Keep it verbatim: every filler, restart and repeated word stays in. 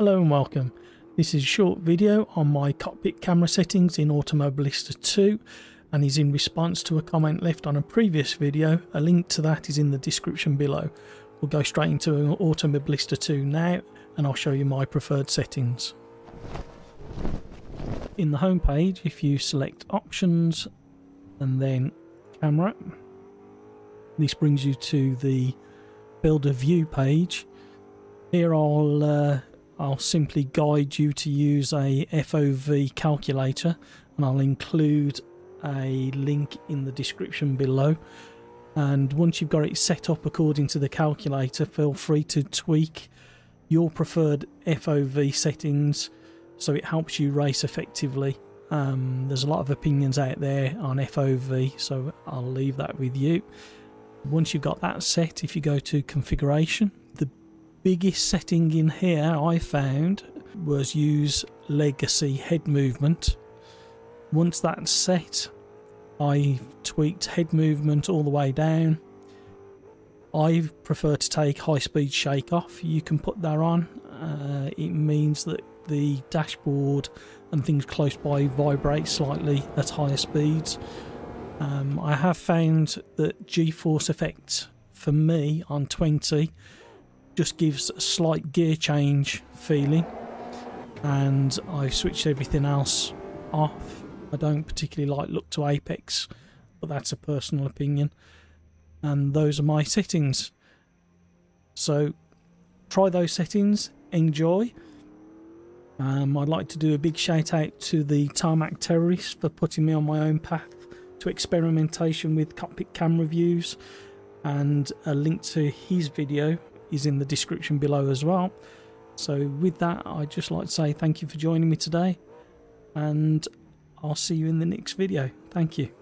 Hello and welcome. This is a short video on my cockpit camera settings in Automobilista two and is in response to a comment left on a previous video. A link to that is in the description below. We'll go straight into Automobilista two now and I'll show you my preferred settings. In the home page, if you select options and then camera, this brings you to the builder view page. Here I'll uh, I'll simply guide you to use a F O V calculator, and I'll include a link in the description below. And once you've got it set up according to the calculator, feel free to tweak your preferred F O V settings so it helps you race effectively. Um, there's a lot of opinions out there on F O V, so I'll leave that with you. Once you've got that set, if you go to configuration, the biggest setting in here I found was use legacy head movement. Once that's set, I've tweaked head movement all the way down. I prefer to take high speed shake off. You can put that on. Uh, it means that the dashboard and things close by vibrate slightly at higher speeds. Um, I have found that G-Force Effect for me on twenty just gives a slight gear change feeling, and I've switched everything else off. I don't particularly like look to apex, but that's a personal opinion, and those are my settings. So try those settings, enjoy. um, I'd like to do a big shout out to the Tarmac Terrorist for putting me on my own path to experimentation with cockpit camera views, and a link to his video is in the description below as well. So with that, I'd just like to say thank you for joining me today, and I'll see you in the next video. Thank you.